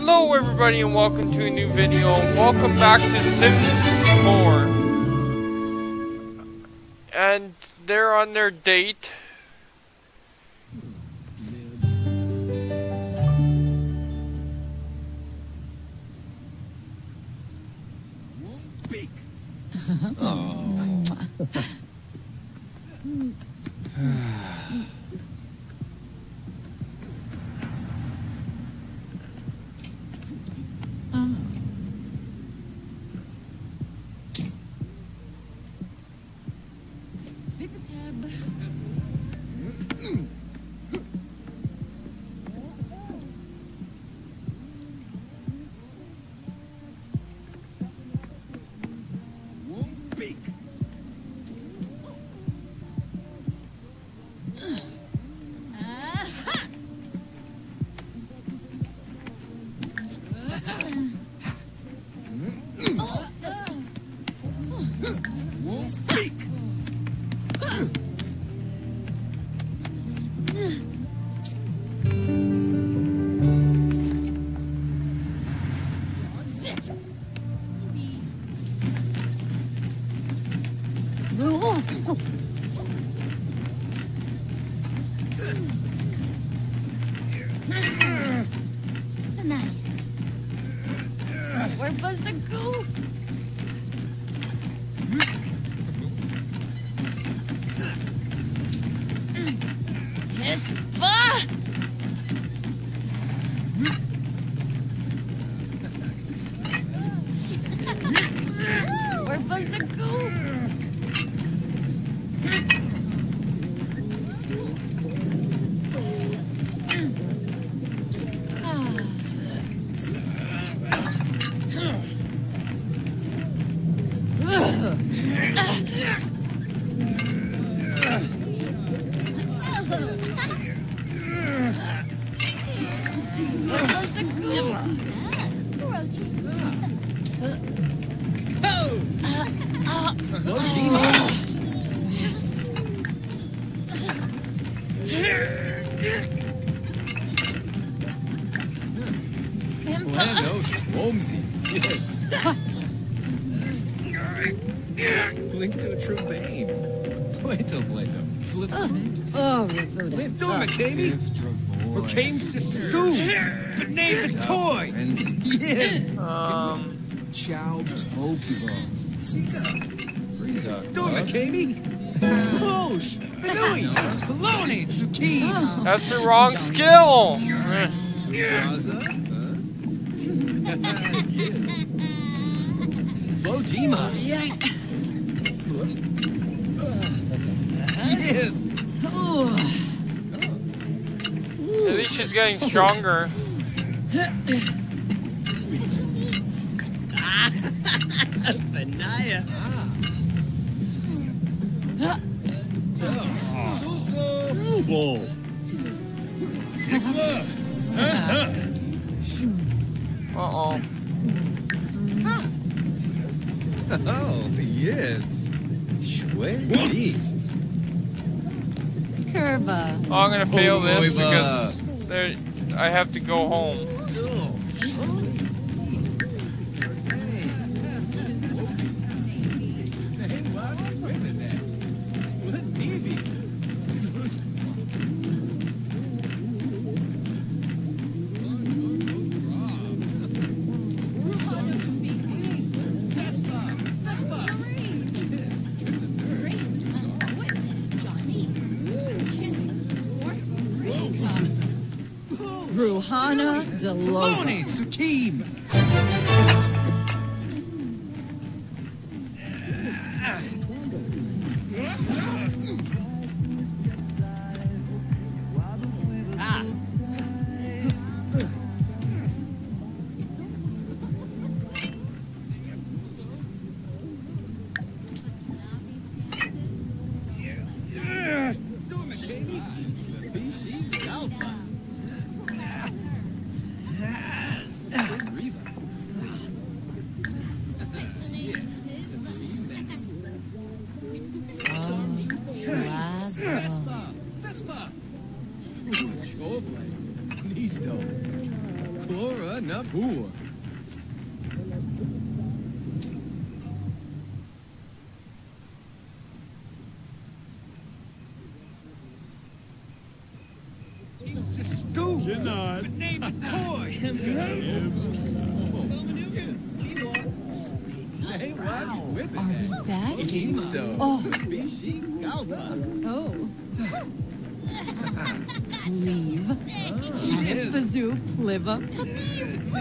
Hello everybody and welcome to a new video. Welcome back to Sims 4. And they're on their date. Oh. Cames to stew, but name a toy. Yes. Chow Topibon. Sika. Frieza. Dorma Kamey. Boosh. Benui. Bologna. Zucchini. That's the wrong skill. Votima. Yes. Oh. At least she's getting stronger. Fanaya. Susu. Bull. Ikla. Uh-oh. Oh, yes. Shwedi. Curva. Oh, I'm gonna fail this because I have to go home. Ruhana Delone Sukim. Vespa! Chorley! Nisto! Clora! Ela na boa. He's a stool. You're not. But name a toy. Leave. Tanif, Bazoo, Pliva,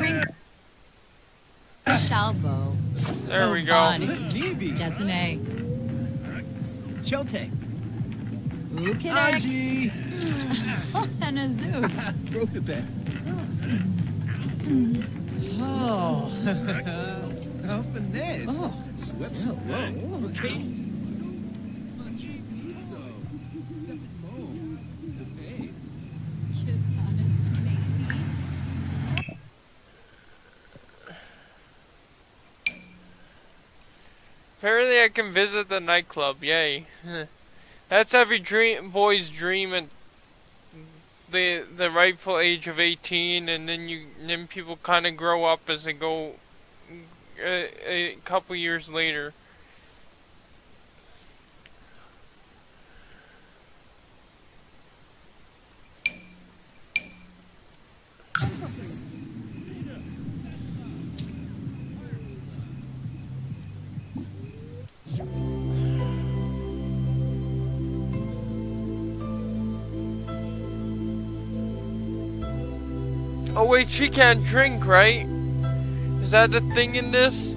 Ring, Shalbo. There we go. Jesene. Chote. Ukinek. And a zoo. Broke the bed. Oh. How finesse. Swept so low. Okay. Apparently I can visit the nightclub, yay. That's every boy's dream at the rightful age of 18, and then people kind of grow up as they go a couple years later. Oh wait, she can't drink, right? Is that the thing in this?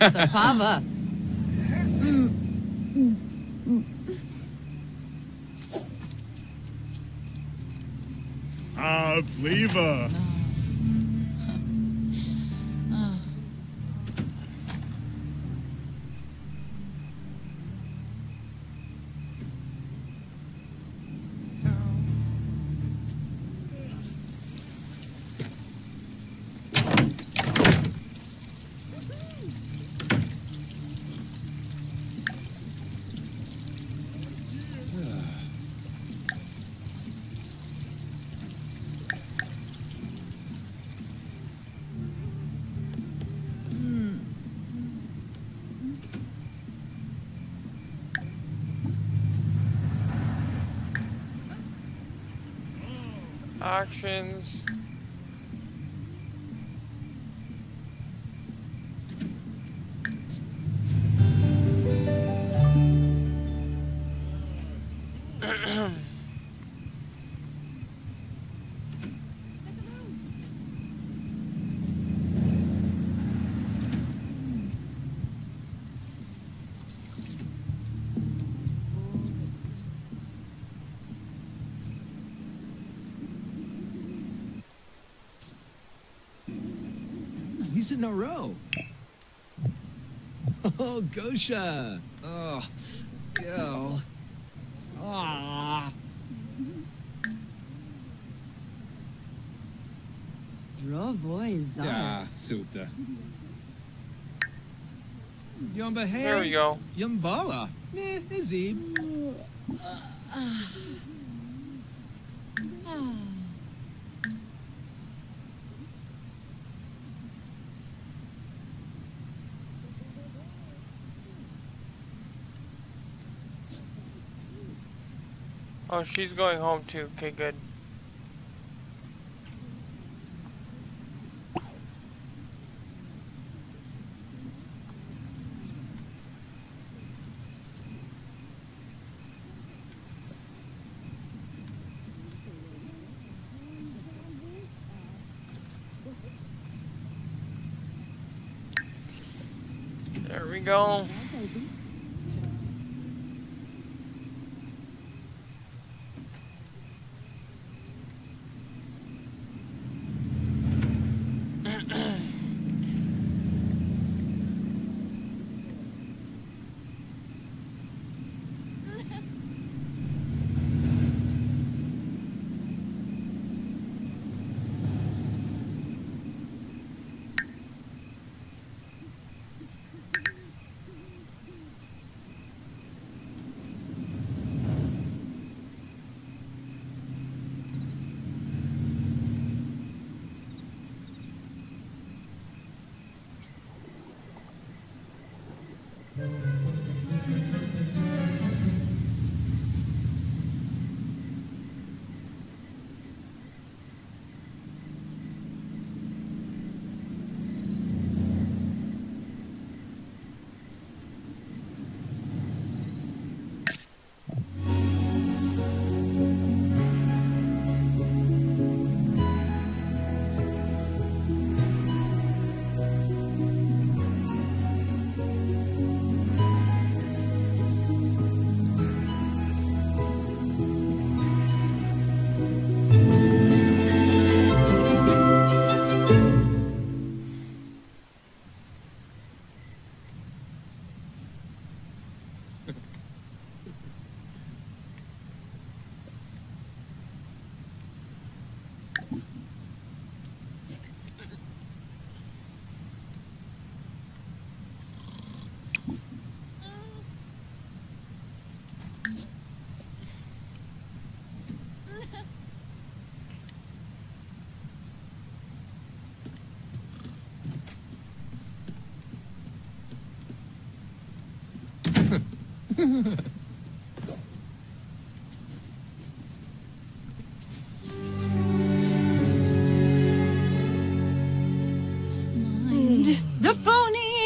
Sapava. Ah, Pleva. Auctions. He's in a row. Oh, Gosha. Oh, girl. Ah. Drovoizar. Ah, Suta. Yumba, hey. There we go. Yumbala. Eh, Izzy. Oh, she's going home too. Okay, good. There we go. Mind the phony.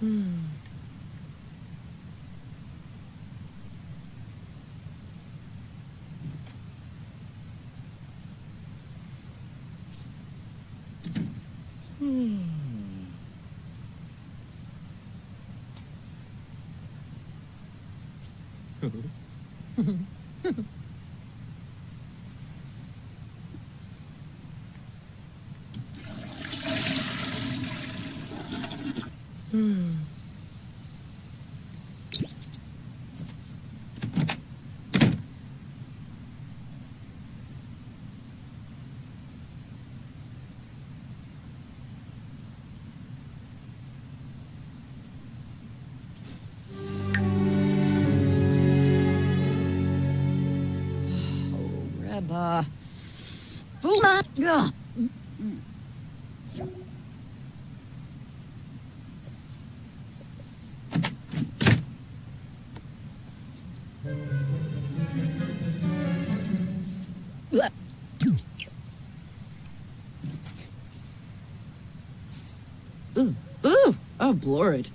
Fool. Ooh, ooh, oh, Lord.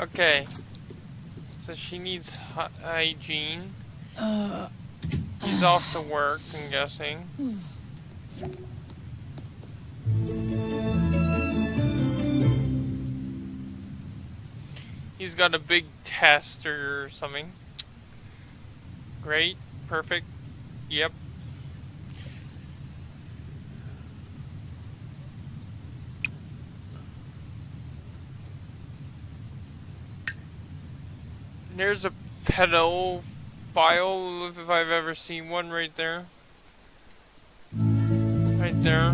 Okay, so she needs hygiene. He's off to work, I'm guessing. He's got a big test or something. Great, perfect, yep. There's a pedophile, if I've ever seen one, right there. Right there.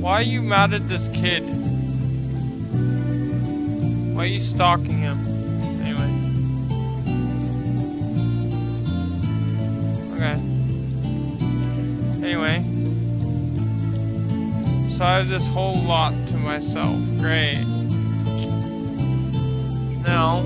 Why are you mad at this kid? Why are you stalking him? Anyway. Anyway. So I have this whole lot to myself. Great. Now.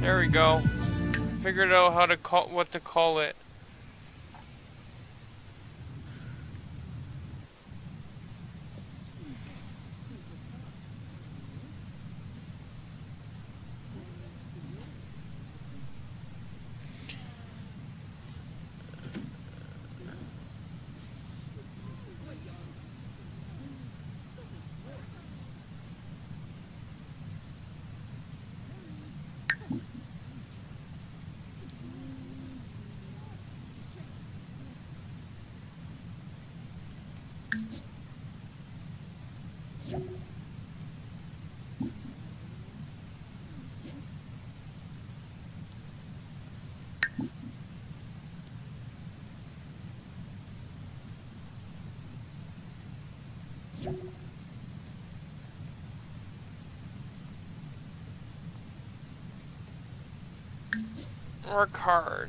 There we go. Figured out how to call what to call it. Work hard.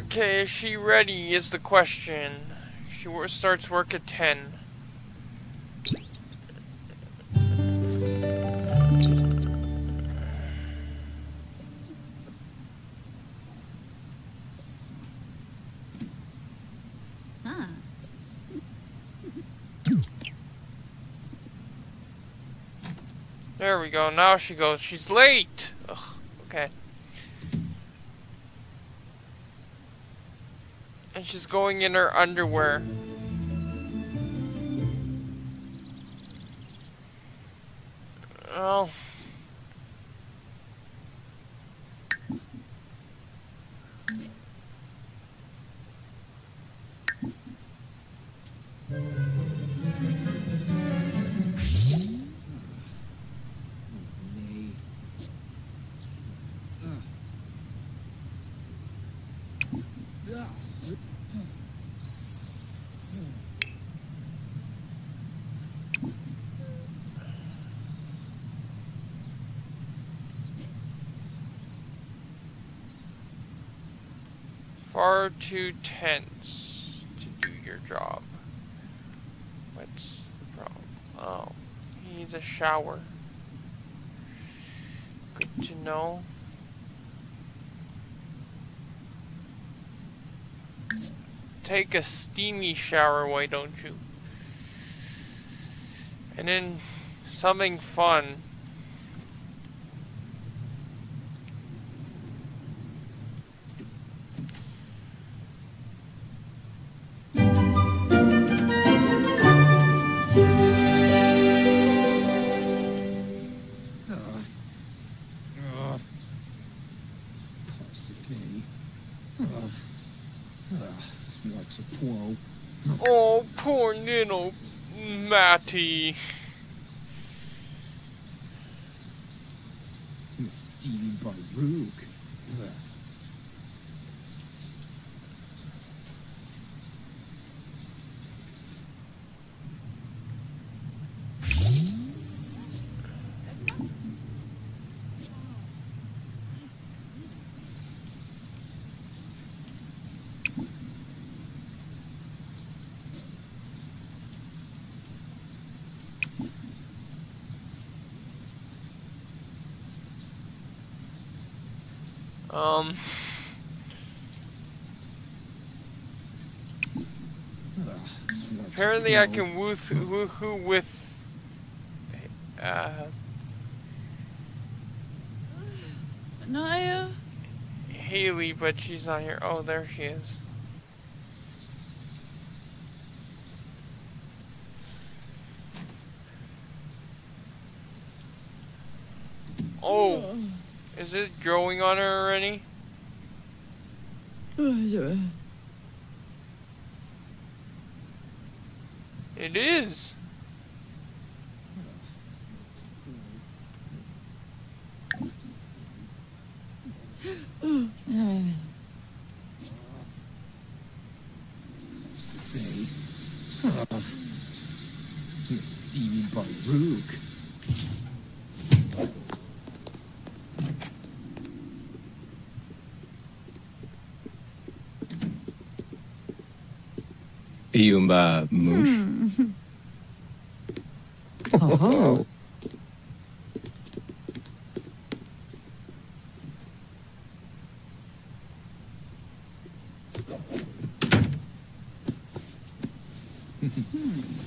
Okay, is she ready is the question. She starts work at 10. There we go, now she goes, she's late! Ugh, okay. And she's going in her underwear. Oh. Far too tense to do your job. What's the problem? Oh, he needs a shower. Good to know. Take a steamy shower, why don't you? And then something fun. box of Poro. Oh, poor little Matty. You're stealing by Rook. Apparently I can woohoo with Naya Haley, but she's not here. Oh, there she is. Oh, is it growing on her already? It is. You're stealing by Rook. Yung ba, Moosh? Oh.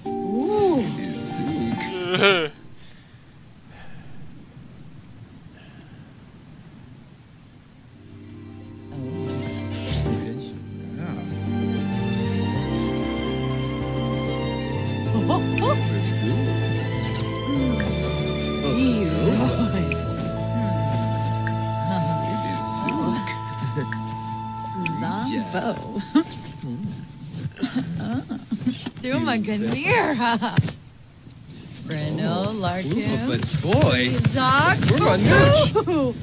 Ooh. It's sick. Breno, Larkin, but boy, Zach, Nooch.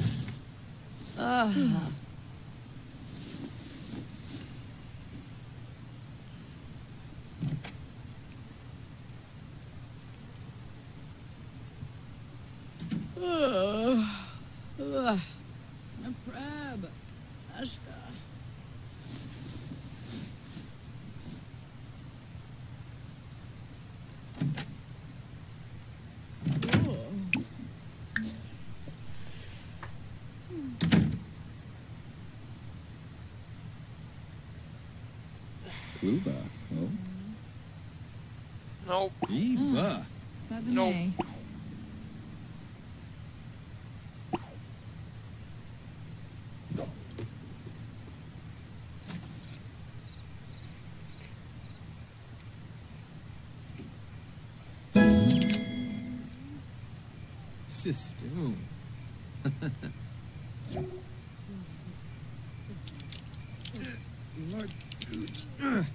Nope. Eva. Nope. System. Lord, dude.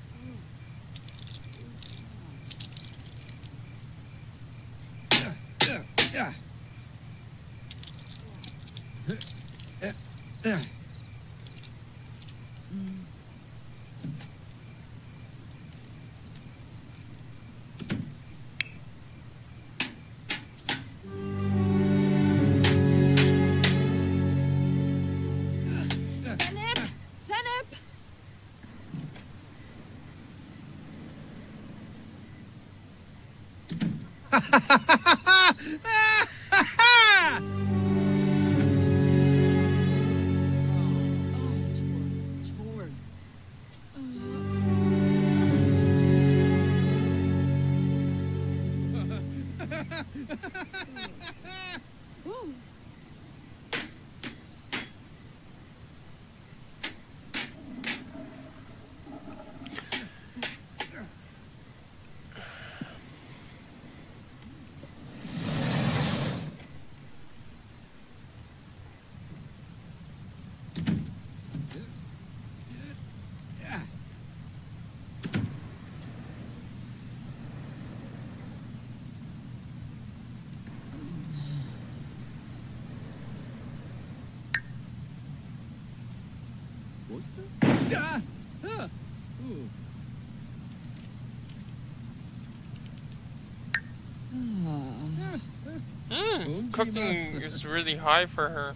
Cooking is really high for her.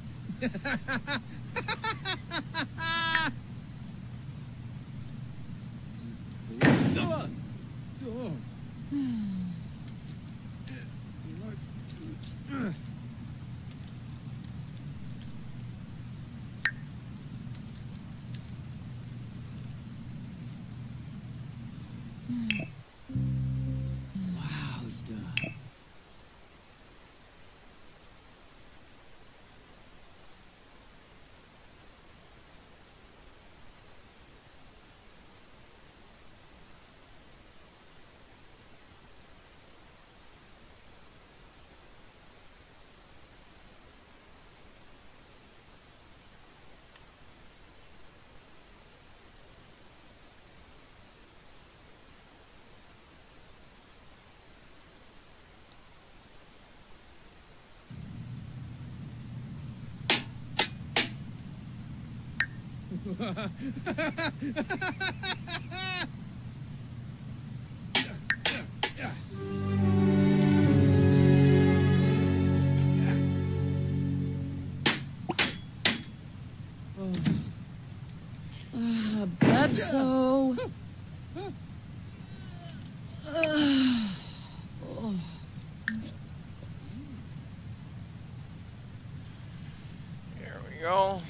Bebso. There we go.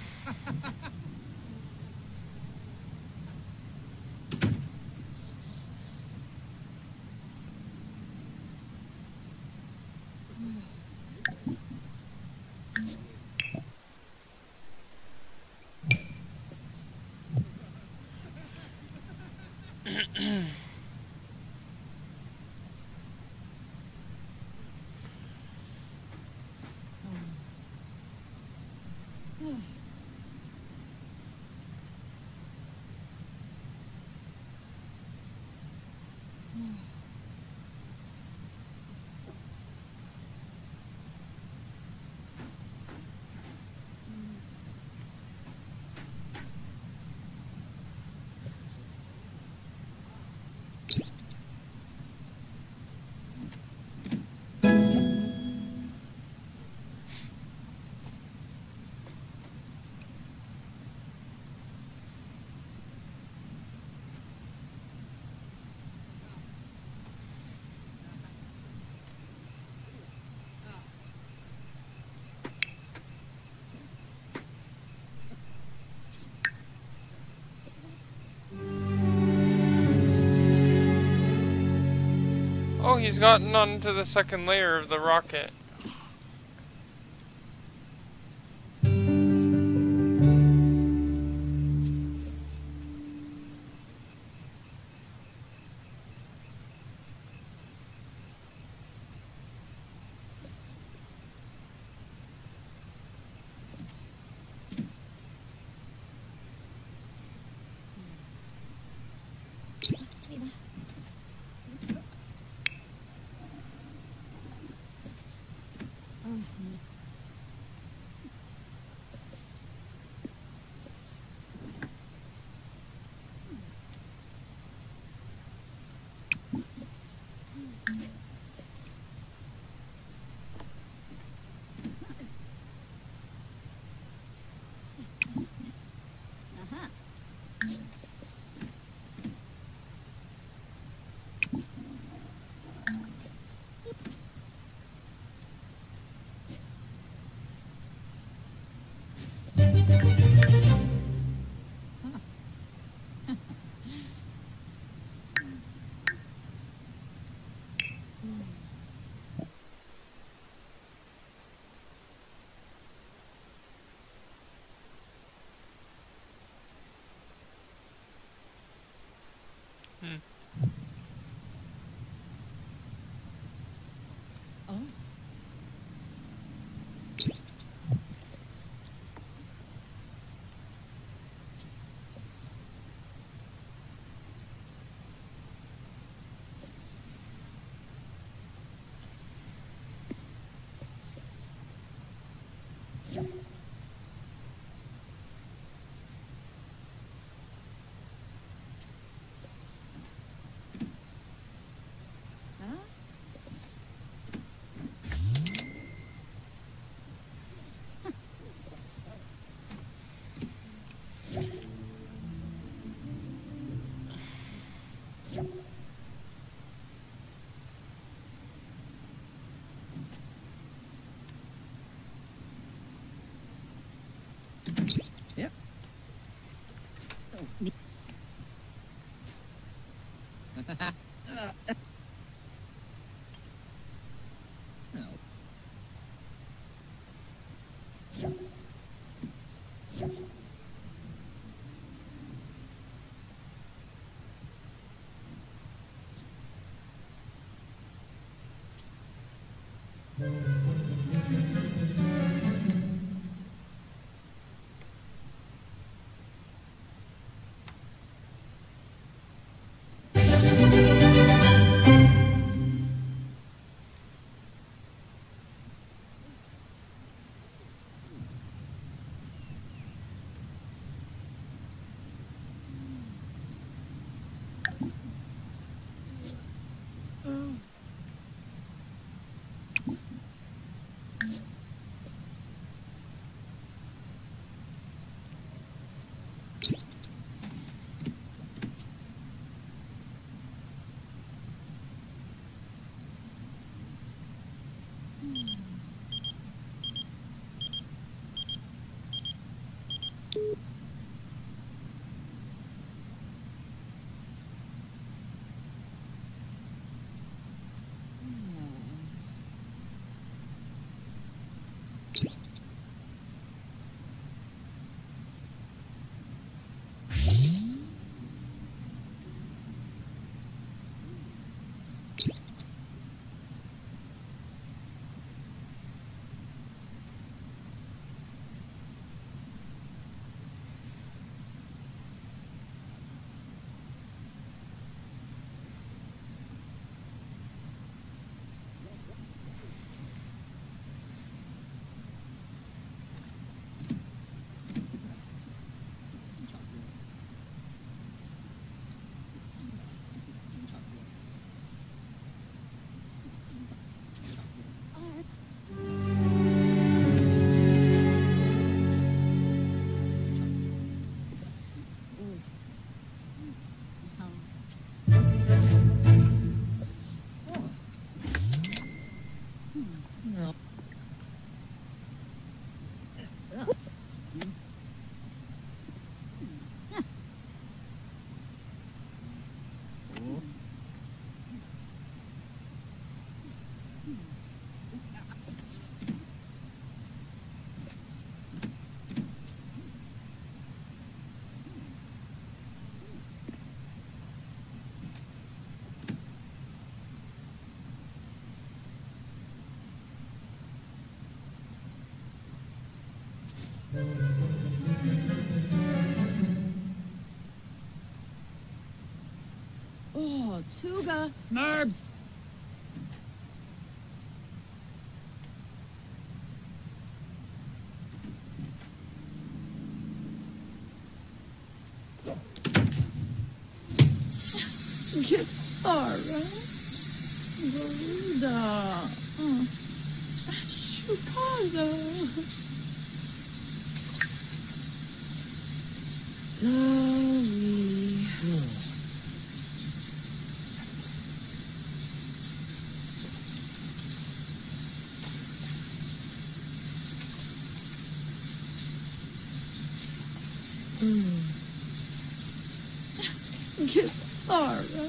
He's gotten onto the second layer of the rocket. Oh, Tuga Smurbs. Guitarra.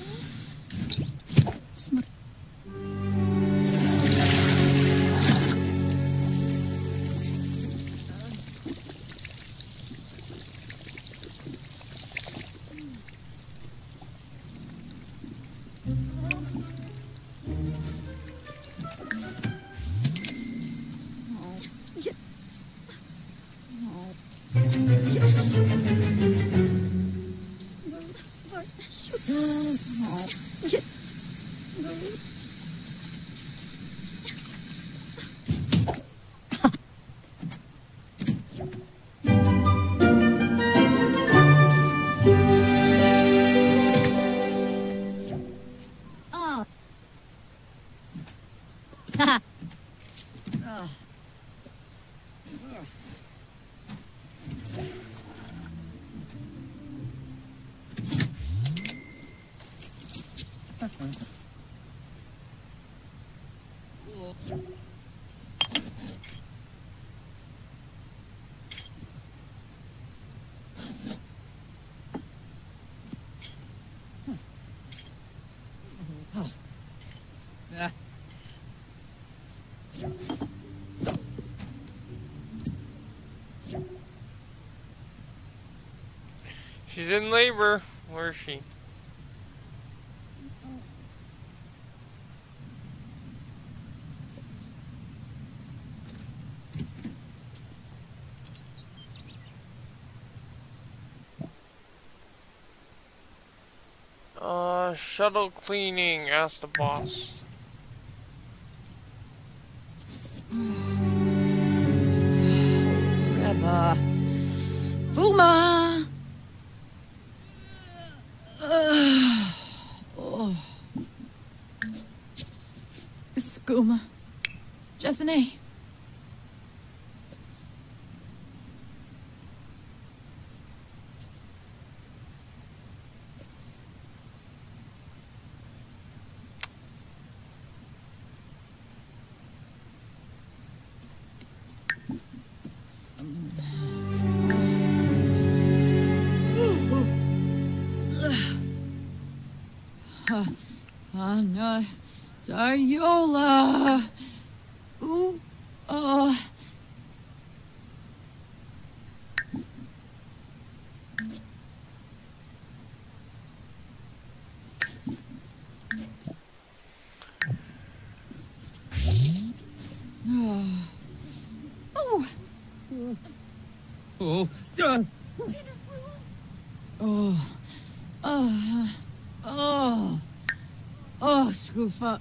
She's in labor. Where is she? Shuttle cleaning, ask the boss. Reba. Fuma! Oh. Skuma. Jesene. Anna Dariola. Ooh, Scoofa.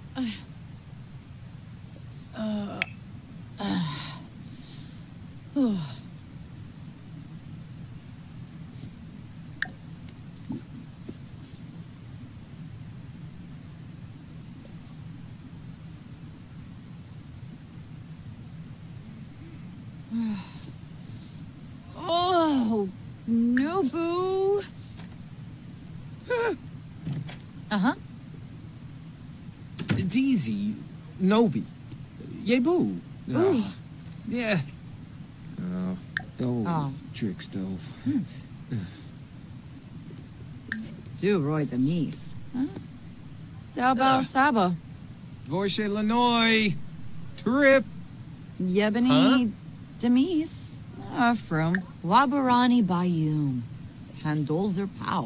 Oh, no, boo. Uh-huh. Deezy, Nobi, Yebu. Oh. Yeah. Oh, trick stove. Do Roy the Mies. Huh? Dabo Saba. Vorshe Lanoi. Trip. Yebani Demis. From Wabarani Bayum. Handolzer Pow.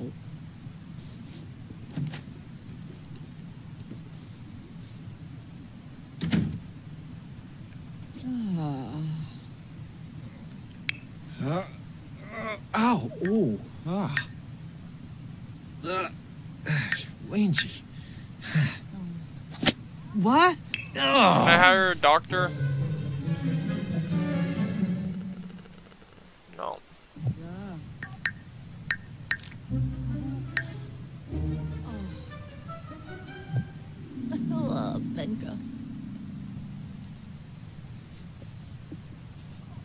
Rangy. What? Can I hire a doctor? No. Oh, Benka.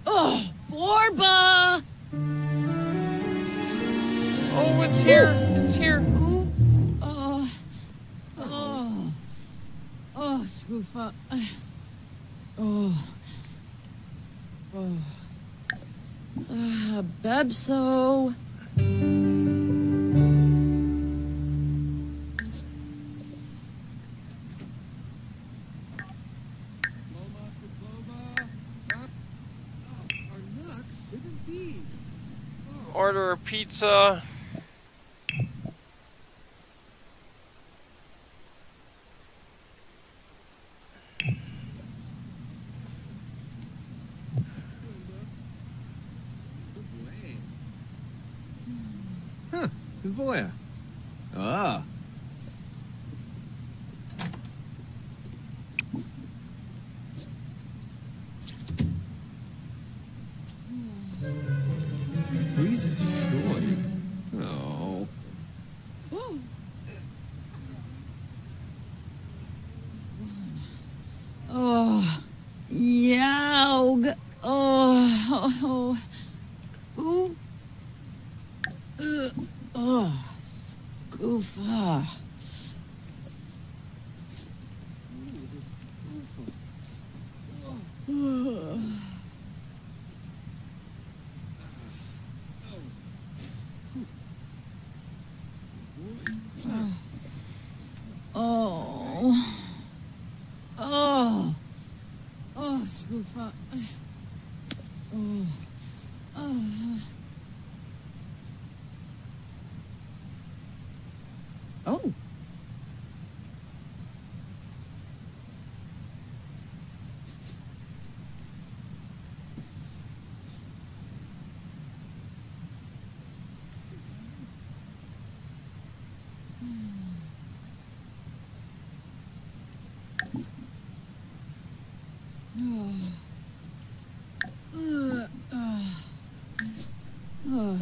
Oh, Borba! Oh, it's here. It's here. Ooh. Oh, Scoofa. Oh. Oh. Bebso. Order a pizza. Voya. Ah. He's a short. Oh. Ooh. Oh. Yaug. Oh. Ooh. Oh, Scoofa. Oh, Scoofa. Oh. Oh.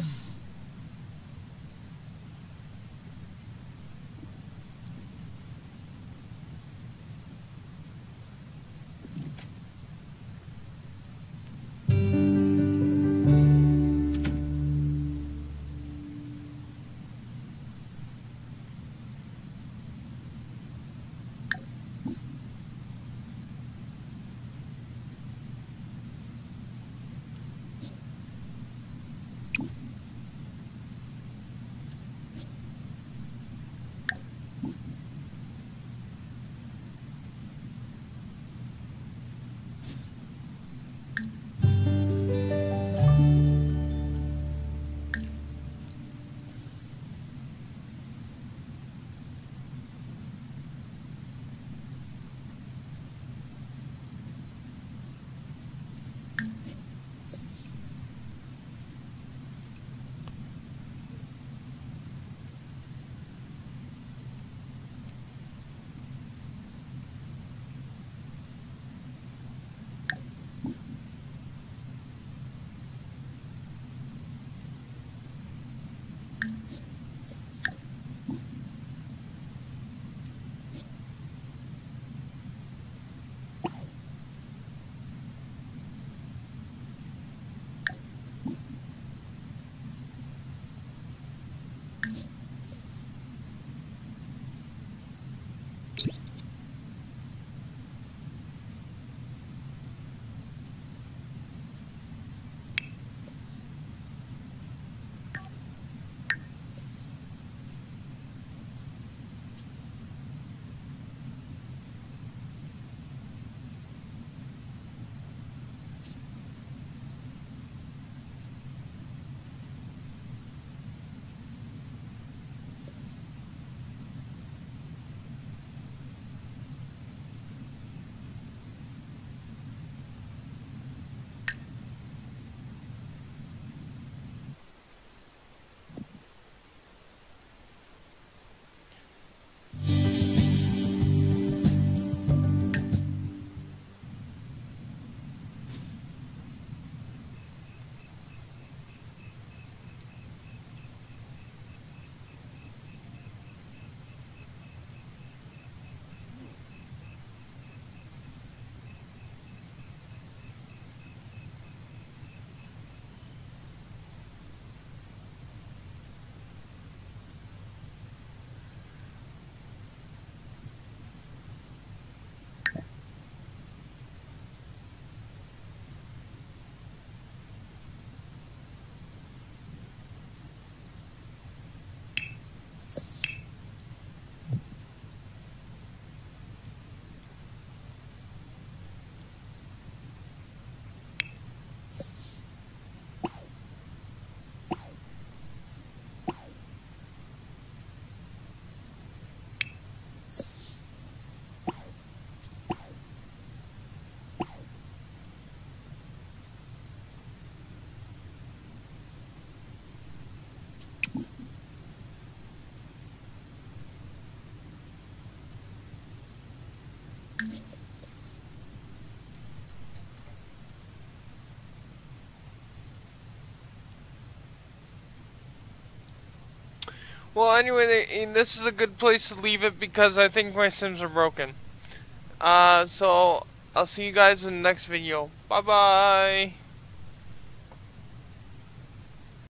Well, anyway, this is a good place to leave it because I think my Sims are broken. So I'll see you guys in the next video. Bye-bye.